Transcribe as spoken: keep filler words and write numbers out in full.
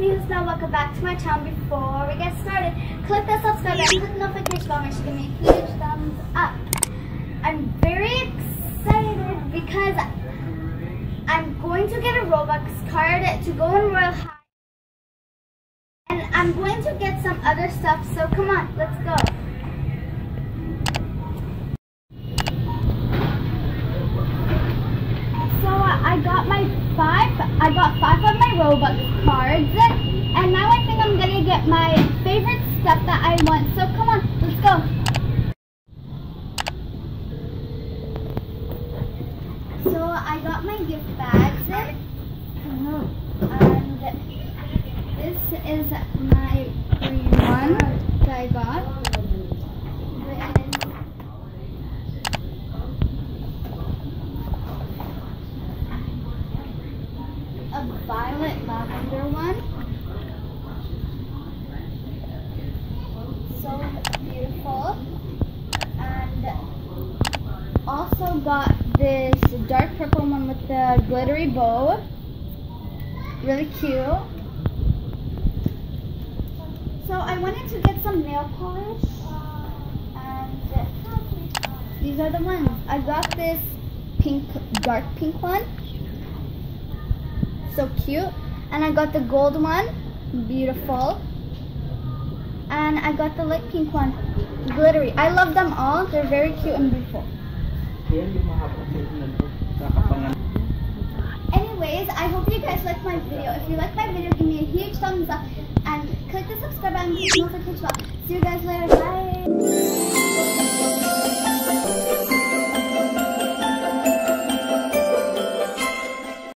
me who's not, welcome back to my channel. Before we get started, click the subscribe button, click the notification bell, make sure you give me a huge thumbs up. I'm very excited because I'm going to get a Robux card to go on Royal High. And I'm going to get some other stuff, so come on, let's go. I got five of my Robux cards, and now I think I'm gonna get my favorite stuff that I want. So come on, let's go. So I got my gift bags, and this is my green one that I got. A violet lavender one. So beautiful. And also got this dark purple one with the glittery bow. Really cute. So I wanted to get some nail polish. And these are the ones. I got this pink, dark pink one. So cute. And I got the gold one, beautiful. And I got the light pink one, glittery. I love them all, they're very cute and beautiful. Anyways, I hope you guys liked my video. If you liked my video, give me a huge thumbs up and click the subscribe button and click the notification bell. See you guys later.